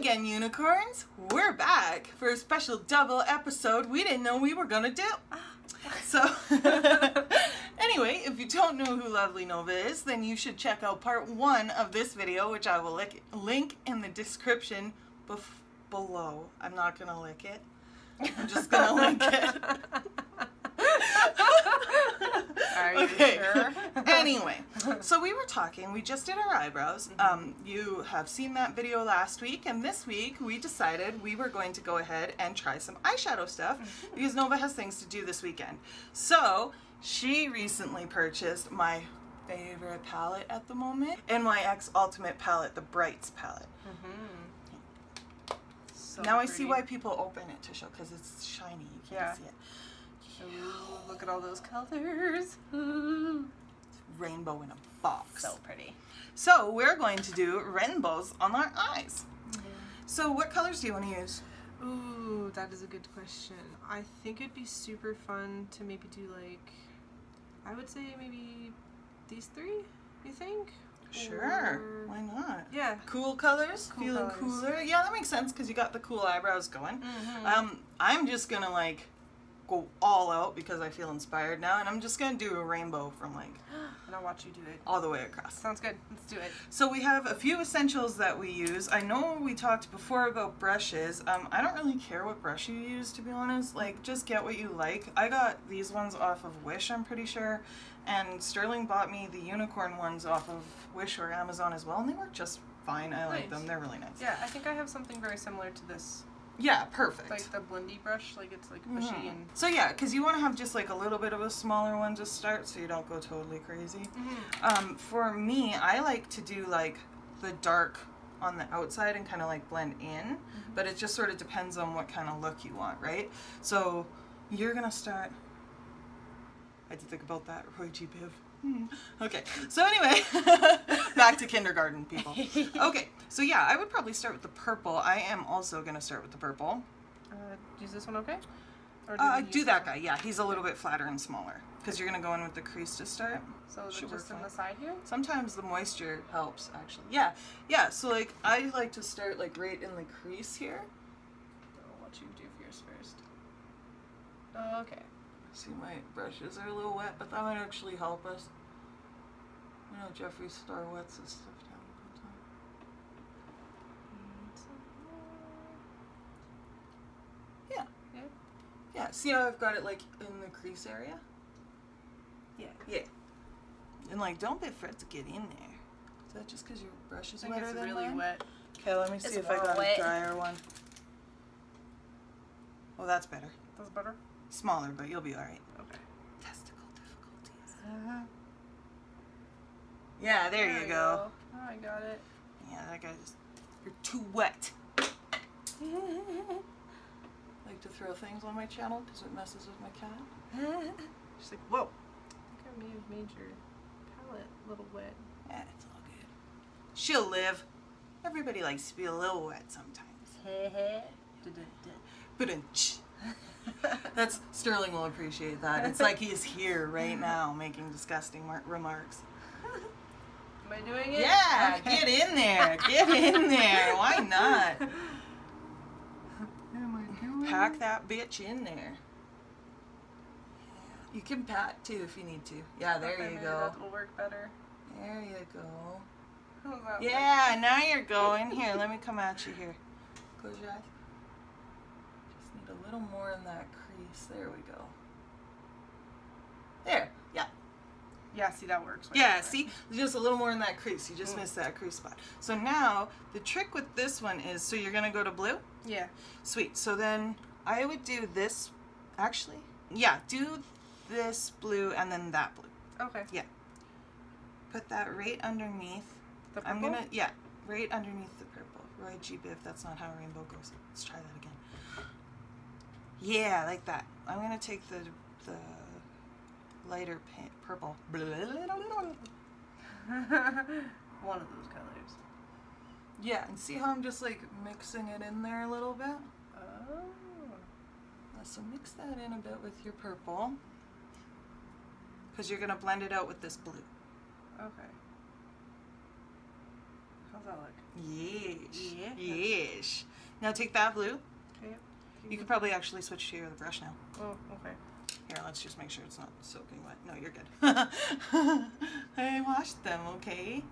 again, unicorns. We're back for a special double episode we didn't know we were gonna do. So anyway, if you don't know who lovely Nova is, then you should check out part one of this video, which I will link in the description below. I'm not gonna lick it. I'm just gonna link it. Are you sure? Anyway, so we were talking, we just did our eyebrows. You have seen that video last week, and this week we decided we were going to go ahead and try some eyeshadow stuff because Nova has things to do this weekend. So she recently purchased my favorite palette at the moment, NYX Ultimate Palette, the Brights palette. So now pretty. I see why people open it to show, because it's shiny, you can't see it. Ooh, look at all those colors. Ooh. Rainbow in a box. So pretty. So we're going to do rainbows on our eyes. Yeah. So what colors do you want to use? Ooh, that is a good question. I think it'd be super fun to maybe do, like, I would say maybe these three, you think? Sure. Or... why not? Yeah. Cool colors? Cool feeling colors. Cooler? Yeah, that makes sense because you got the cool eyebrows going. I'm just going to, like, go all out because I feel inspired now, and I'm just gonna do a rainbow from, like, and I'll watch you do it all the way across. Sounds good. Let's do it. So we have a few essentials that we use. I know we talked before about brushes. I don't really care what brush you use, to be honest. Like, just get what you like. I got these ones off of Wish, I'm pretty sure, and Sterling bought me the unicorn ones off of Wish or Amazon as well, and they work just fine. I like them. They're really nice. Yeah, I think I have something very similar to this. Yeah, perfect. It's like the blendy brush, like it's like bushy and... So yeah, because you want to have just like a little bit of a smaller one to start so you don't go totally crazy. For me, I like to do like the dark on the outside and kind of like blend in, but it just sort of depends on what kind of look you want, right? So you're going to start... I had to think about that, Roy G. Biv. Okay, so anyway, back to kindergarten, people. Okay, so yeah, I would probably start with the purple. I am also going to start with the purple. Is this one okay? Or do, do that guy, yeah. He's a little bit flatter and smaller because you're going to go in with the crease to start. So is it just on the side here? Sometimes the moisture helps, actually. Yeah, yeah, so like I like to start like right in the crease here. I'll watch you do yours first. Oh, okay. See, my brushes are a little wet, but that might actually help us. You know, Jeffree Star wets this stuff down all the time. Yeah. Yeah, see how I've got it, like, in the crease area? Yeah. Yeah. And, like, don't be afraid to get in there. Is that just because your brush is wetter than really mine? Wet. Okay, let me see if I got a drier one. Oh, that's better. That's better? Smaller, but you'll be all right. Okay. Testicle difficulties. Yeah, there you go. Oh, I got it. Yeah, that guy just... You're too wet. I like to throw things on my channel because it messes with my cat. She's like, whoa. I think I may have made your palette a little wet. Yeah, it's all good. She'll live. Everybody likes to be a little wet sometimes. That's Sterling will appreciate that. It's like he's here right now making disgusting remarks. Am I doing it? Yeah, okay. Get in there. Get in there. Why not? Am I doing pack that bitch in there. You can pat too if you need to. Yeah, there you go. That will work better. There you go. Yeah, now you're going. Here, let me come at you here. Close your eyes. A little more in that crease. There we go. There. Yeah. Yeah, see, that works. Yeah, see? Just a little more in that crease. You just missed that crease spot. So now, the trick with this one is, so you're going to go to blue? Yeah. Sweet. So then I would do this, actually. Yeah, do this blue and then that blue. Okay. Yeah. Put that right underneath. The purple? I'm going to, yeah, right underneath the purple. Roy G. Biv, that's not how a rainbow goes. Let's try that again. Yeah, like that. I'm going to take the lighter pink, purple. One of those colors. Yeah, and see how I'm just like mixing it in there a little bit? Oh. So mix that in a bit with your purple. Because you're going to blend it out with this blue. Okay. How How's that look? Yes. Yeah. Yes. Now take that blue. Okay. You could probably actually switch to your other brush now. Oh, okay. Here, let's just make sure it's not soaking wet. No, you're good. I washed them, okay?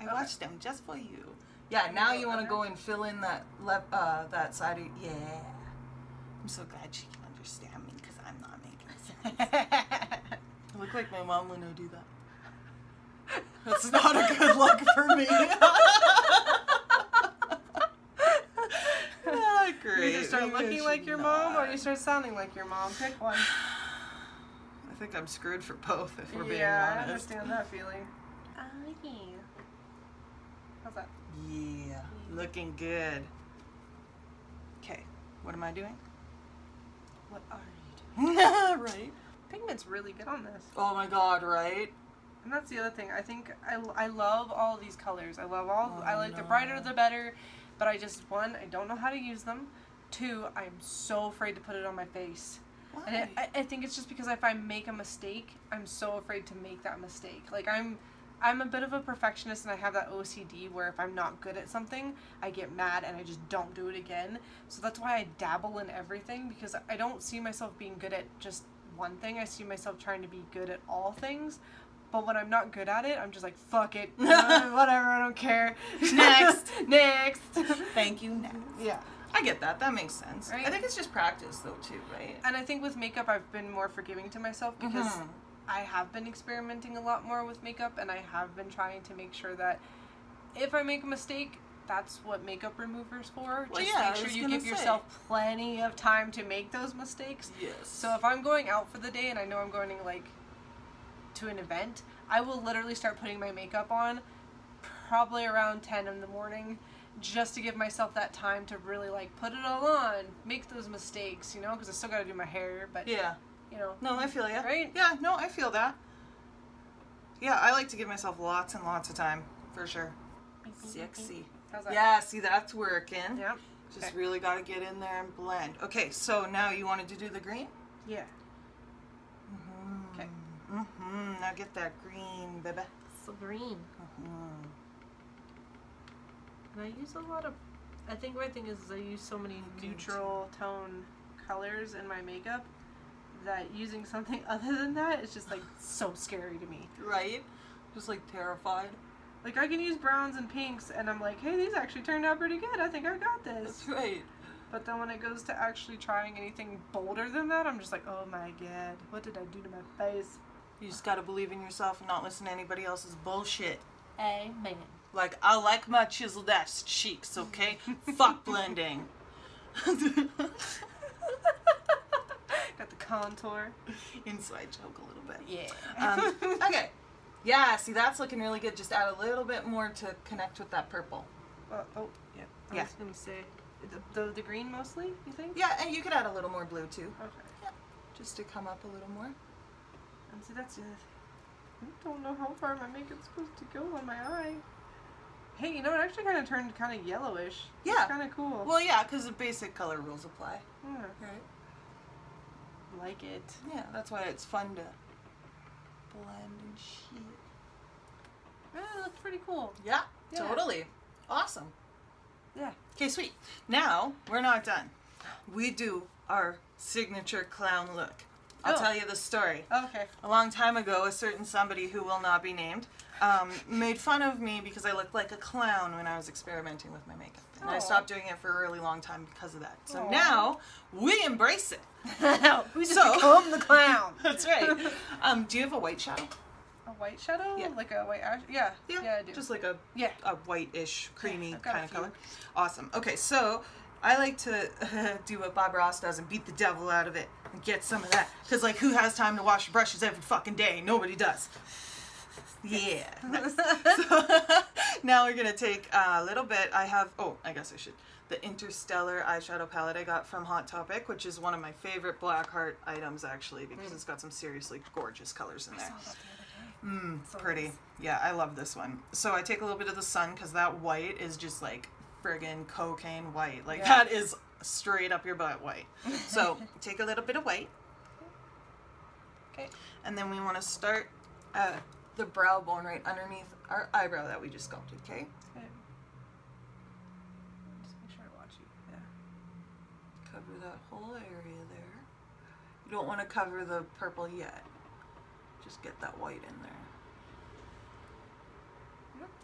I watched them just for you. Yeah, now you want to go and fill in that left, that side of you. Yeah. I'm so glad she can understand me because I'm not making sense. I look like my mom when I do that. That's not a good look for me. Not great. You either start looking like your mom or you start sounding like your mom. Pick one. I think I'm screwed for both if we're being honest. Yeah, I understand that feeling. Oh, yeah. How's that? Yeah, looking good. Okay, what am I doing? What are you doing? Right? Pigment's really good on this. Oh my god, right? And that's the other thing. I think I love all these colors. I love all. Oh, I like the brighter the better. But I just, one, I don't know how to use them. Two, I'm so afraid to put it on my face. Why? And I think it's just because if I make a mistake, I'm so afraid to make that mistake. Like I'm a bit of a perfectionist and I have that OCD where if I'm not good at something, I get mad and I just don't do it again. So that's why I dabble in everything, because I don't see myself being good at just one thing. I see myself trying to be good at all things. But when I'm not good at it, I'm just like, fuck it. Whatever, I don't care. Next. Next. Thank you, next. Yeah. I get that. That makes sense. Right? I think it's just practice, though, too, right? And I think with makeup, I've been more forgiving to myself because I have been experimenting a lot more with makeup, and I have been trying to make sure that if I make a mistake, that's what makeup remover's for. Well, just make sure you give yourself plenty of time to make those mistakes. Yes. So if I'm going out for the day and I know I'm going to, like, to an event, I will literally start putting my makeup on probably around 10 in the morning just to give myself that time to really like put it all on, make those mistakes, you know, because I still got to do my hair, but yeah, you know. No, I feel you. Right? Yeah, no, I feel that. Yeah, I like to give myself lots and lots of time for sure. Sexy. How's that? Yeah, see, that's working. Yeah. Just really got to get in there and blend. Okay, so now you wanted to do the green? Yeah. Mm-hmm. Now get that green, baby. So green. And I use a lot of, I think my thing is I use so many neutral tone colors in my makeup that using something other than that is just like so scary to me. Right? Just like terrified. Like I can use browns and pinks and I'm like, hey, these actually turned out pretty good. I think I got this. That's right. But then when it goes to actually trying anything bolder than that, I'm just like, oh my god, what did I do to my face? You just gotta believe in yourself and not listen to anybody else's bullshit. Amen. Like, I like my chiseled ass cheeks, okay? Fuck blending. Got the contour. Inside joke a little bit. Yeah. Okay. Yeah, see, that's looking really good. Just add a little bit more to connect with that purple. Oh, yeah. I was gonna say the green mostly, you think? Yeah, and you could add a little more blue too. Okay. Yeah. Just to come up a little more. And see, that's the other thing. I don't know how far my makeup's supposed to go on my eye. Hey, you know, it actually kind of turned kind of yellowish. Yeah. It's kind of cool. Well, yeah, because the basic color rules apply. Yeah. Right? Like it. Yeah, that's why it's fun to blend and shit. Yeah, that's pretty cool. Yeah, yeah. Totally. Awesome. Yeah. Okay, sweet. Now, we're not done. We do our signature clown look. I'll tell you the story. Okay. A long time ago, a certain somebody who will not be named made fun of me because I looked like a clown when I was experimenting with my makeup. And I stopped doing it for a really long time because of that. So now, we embrace it. We just become the clown. That's right. Do you have a white shadow? A white shadow? Yeah. Like a white ash? Yeah. Yeah. Yeah, I do. Just like a, a whitish, creamy kind of color. Awesome. Okay, so I like to do what Bob Ross does and beat the devil out of it and get some of that. Because, like, who has time to wash your brushes every fucking day? Nobody does. Yeah. Nice. So, now we're going to take a little bit. I have, I guess I should. The Interstellar Eyeshadow Palette I got from Hot Topic, which is one of my favorite Black Heart items, actually, because it's got some seriously gorgeous colors in there. I saw that the other day. So pretty. Nice. Yeah, I love this one. So I take a little bit of the sun because that white is just, like, friggin' cocaine white. Like, that is straight up your butt white. So, take a little bit of white. Okay. And then we want to start the brow bone right underneath our eyebrow that we just sculpted, okay? Okay. Just make sure I watch you. Yeah. Cover that whole area there. You don't want to cover the purple yet. Just get that white in there.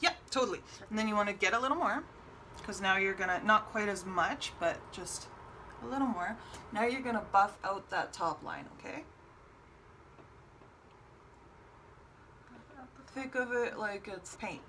Yeah, totally. And then you want to get a little more, because now you're gonna, not quite as much, but just a little more. Now you're gonna buff out that top line, okay? Think of it like it's paint.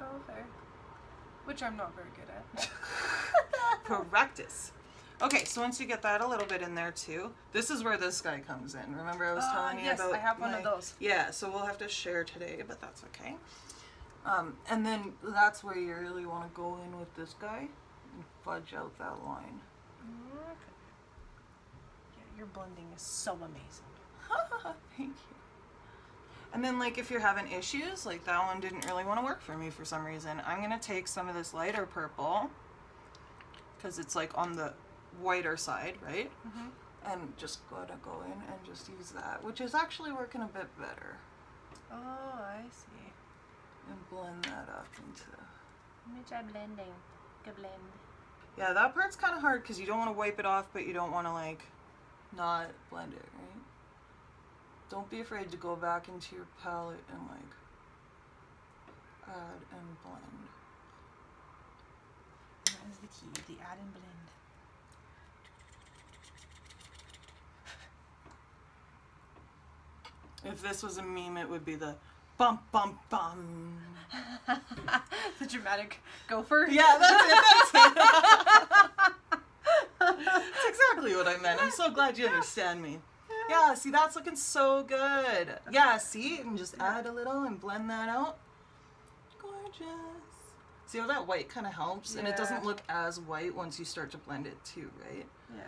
Oh, okay. Which I'm not very good at. Practice. Okay, so once you get that a little bit in there too, this is where this guy comes in. Remember I was telling you about? Yes, I have one of those. Yeah, so we'll have to share today, but that's okay. And then that's where you really want to go in with this guy and fudge out that line. Okay. Yeah, your blending is so amazing. Thank you. And then, like, if you're having issues, like that one didn't really want to work for me for some reason, I'm going to take some of this lighter purple, because it's like on the whiter side, right? Mm-hmm. And just gonna go in and just use that, which is actually working a bit better. Oh, I see. And blend that up into... Let me try blending. Good blend. Yeah, that part's kind of hard because you don't want to wipe it off, but you don't want to, like, not blend it, right? Don't be afraid to go back into your palette and, like, add and blend. That is the key, the add and blend. If this was a meme, it would be the... Bum, bum, bum. The dramatic gopher? Yeah, that's it. That's it. That's exactly what I meant. I'm so glad you understand me. Yeah, see, that's looking so good. Okay. Yeah, see? And just add a little and blend that out. Gorgeous. See how that white kind of helps? Yeah. And it doesn't look as white once you start to blend it too, right? Yeah.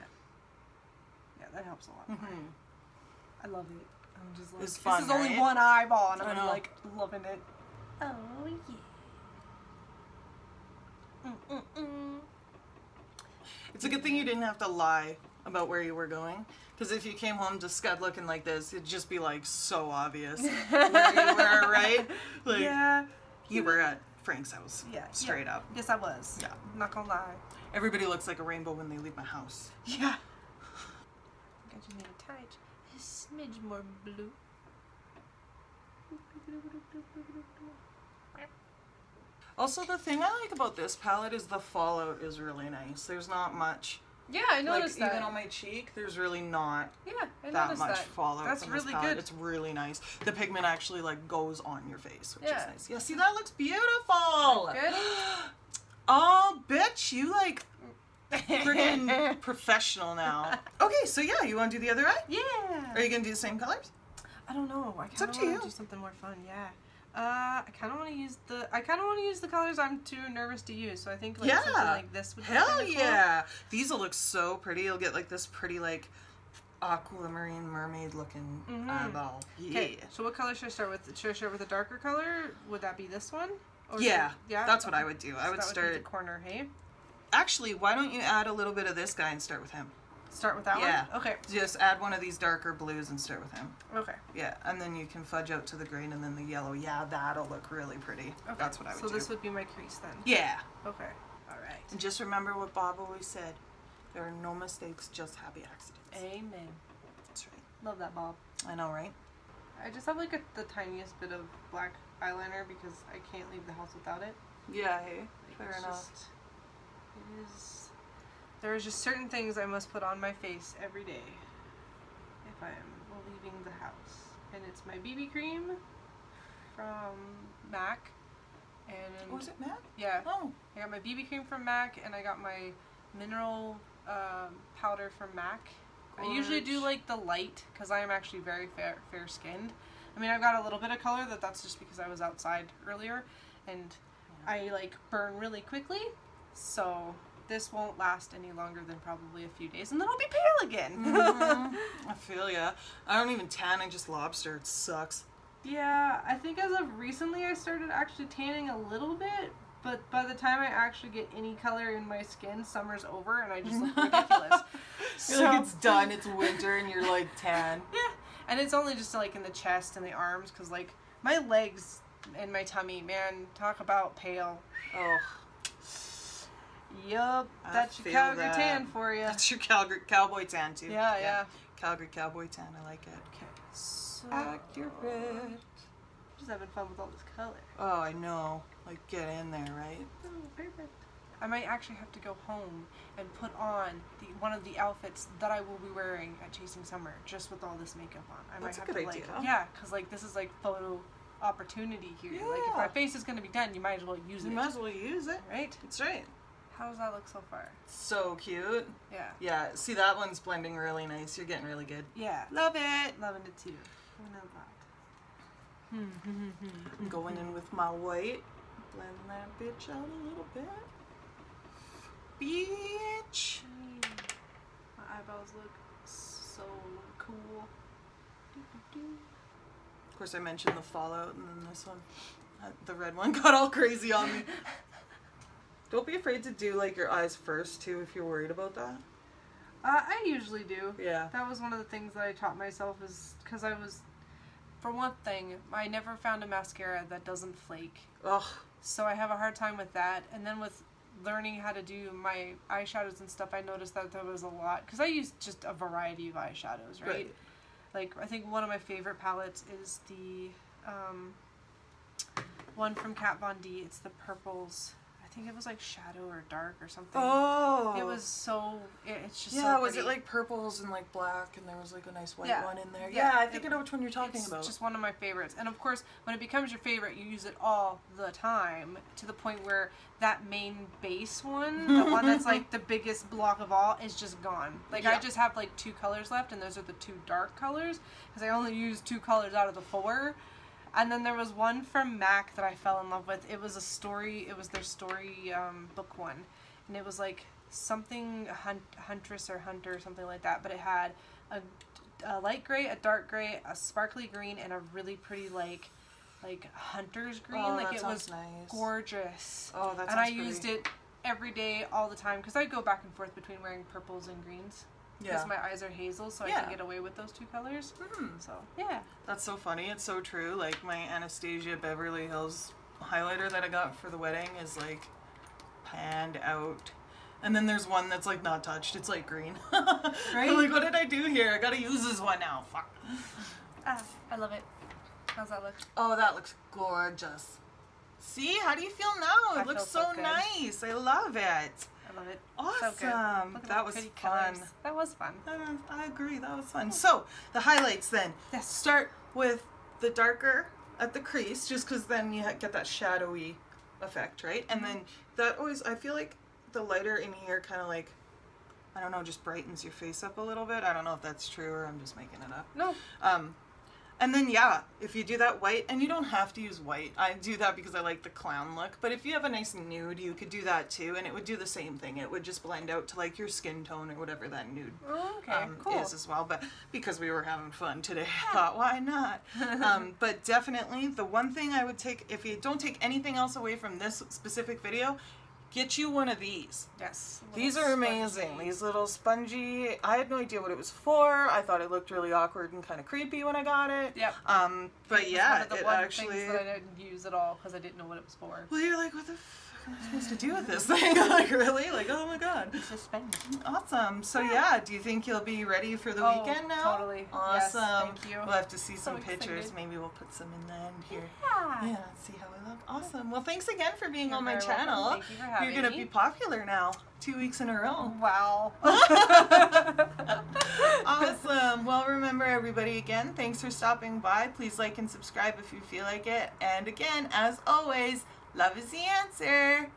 Yeah, that helps a lot. Mm-hmm. I love it. I'm just like, it's fun, this is right? Only one eyeball, and I'm like loving it. Oh yeah. It's a good thing you didn't have to lie about where you were going, because if you came home to Scud looking like this, it'd just be like so obvious where you were, right? Like, yeah. You were at Frank's house. Yeah. Straight up. Yes, I was. Yeah. I'm not gonna lie. Everybody looks like a rainbow when they leave my house. Yeah. Got you need a tight. A smidge more blue. Also, the thing I like about this palette is the fallout is really nice. There's not much. Yeah, I noticed that. Even on my cheek, there's really not that much fallout. That's really good. It's really nice. The pigment actually like goes on your face, which is nice. Yeah, see, that looks beautiful. Good. Oh, bitch, you like. Freaking professional now. Okay, so yeah, you want to do the other eye? Yeah. Are you going to do the same colors? I don't know. I kind of want to do something more fun. Yeah. I kind of want to use the colors I'm too nervous to use. So I think like something like this would be Hell yeah. Cool. These will look so pretty. You'll get like this pretty like aquamarine mermaid looking eyeball. Okay. Yeah. So what color should I start with? Should I start with a darker color? Would that be this one? Or yeah. That's what I would do. So I would start with the corner, hey? Actually, why don't you add a little bit of this guy and start with him? Start with that one? Yeah. Okay. Just add one of these darker blues and start with him. Okay. Yeah, and then you can fudge out to the green and then the yellow. Yeah, that'll look really pretty. Okay. That's what I would do. So this would be my crease then? Yeah. Okay. All right. And just remember what Bob always said. There are no mistakes, just happy accidents. Amen. That's right. Love that, Bob. I know, right? I just have like the tiniest bit of black eyeliner because I can't leave the house without it. Yeah, hey. Like, fair enough. There is just certain things I must put on my face every day if I am leaving the house, and it's my BB cream from MAC. And was it MAC? Yeah. Oh. I got my BB cream from MAC, and I got my mineral powder from MAC. Gorge. I usually do like the light because I am actually very fair skinned. I mean, I've got a little bit of color, that's just because I was outside earlier, and I like burn really quickly. So this won't last any longer than probably a few days, and then I'll be pale again. I feel ya. I don't even tan, I just lobster. It sucks. Yeah, I think as of recently I started actually tanning a little bit, but by the time I actually get any color in my skin, summer's over and I just look ridiculous. So like, it's done, it's winter, and you're like tan. Yeah, and it's only just like in the chest and the arms, because like my legs... in my tummy. Man, talk about pale. Oh. Yup, that's your Calgary tan for you. That's your Calgary Cowboy tan too. Yeah, yeah. Calgary Cowboy tan, I like it. Okay. So accurate. I'm just having fun with all this color. Oh, I know. Like, get in there, right? Oh, perfect. I might actually have to go home and put on one of the outfits that I will be wearing at Chasing Summer, just with all this makeup on. That's a good idea. Like, yeah, because like this is like photo opportunity here. Yeah. Like if my face is going to be done, you might as well use it. You might as well use it. Right? That's right. How does that look so far? So cute. Yeah. Yeah. See, that one's blending really nice. You're getting really good. Yeah. Love it. Loving it too. I'm going in with my white. Blend that bitch out a little bit. Bitch. My eyebrows look so cool. Of course, I mentioned the fallout, and then this one, the red one, got all crazy on me. Don't be afraid to do like your eyes first too if you're worried about that. I usually do. Yeah. That was one of the things that I taught myself is because I was, for one thing, I never found a mascara that doesn't flake. Ugh. So I have a hard time with that. And then with learning how to do my eyeshadows and stuff, I noticed that there was a lot because I use just a variety of eyeshadows, right? Like I think one of my favorite palettes is the one from Kat Von D. It's the purples. I think it was like shadow or dark or something. Oh, it was so. It's just so pretty. Was it like purples and like black, and there was like a nice white one in there? Yeah, I think I know which one you're talking about. It's just one of my favorites, and of course, when it becomes your favorite, you use it all the time to the point where that main base one, the one that's like the biggest block of all, is just gone. Like I just have like two colors left, and those are the two dark colors because I only use two colors out of the four. And then there was one from MAC that I fell in love with. It was a story. It was their story book one. And it was like something Huntress or Hunter or something like that. But it had a light gray, a dark gray, a sparkly green, and a really pretty like hunter's green. Oh, like it was nice. Gorgeous. Oh, that's pretty. And I used it every day, all the time. Because I go back and forth between wearing purples and greens. Because my eyes are hazel, so I can get away with those two colors. So yeah, that's so funny. It's so true. Like my Anastasia Beverly Hills highlighter that I got for the wedding is like panned out, and then there's one that's like not touched. It's like green. Right? I'm like, what did I do here? I gotta use this one now. Fuck. Ah, I love it. How's that look? Oh, that looks gorgeous. See, how do you feel now? It looks so nice. I love it. Love it. Awesome. So look at that was fun. Colors. That was fun. I agree. That was fun. So the highlights then. Yes. Start with the darker at the crease, just because then you get that shadowy effect, right? And then that always, I feel like the lighter in here kind of like, I don't know, just brightens your face up a little bit. I don't know if that's true or I'm just making it up. No. And then, yeah, if you do that white, and you don't have to use white. I do that because I like the clown look. But if you have a nice nude, you could do that too, and it would do the same thing. It would just blend out to, like, your skin tone or whatever that nude cool. is as well. But because we were having fun today, I thought, why not? But definitely, the one thing I would take, if you don't take anything else away from this specific video, get you one of these. Yes. These are amazing. Spongy. These little spongy. I had no idea what it was for. I thought it looked really awkward and kind of creepy when I got it. Yep. But yeah, one of the things that I didn't use at all because I didn't know what it was for. Well, you're like, what the fuck am I supposed to do with this thing? Like, really? Like, oh my god. It's suspended. Awesome. So yeah, do you think you'll be ready for the weekend now? Totally. Awesome. Yes, thank you. We'll have to see some pictures. Maybe we'll put some in the end here. Yeah. Yeah. See how we look. Awesome. Well, thanks again for being on my channel. Welcome. Thank you for having me. You're going to be popular now, 2 weeks in a row. Wow. Awesome. Well, remember everybody, again, thanks for stopping by. Please like and subscribe if you feel like it. And again, as always, love is the answer.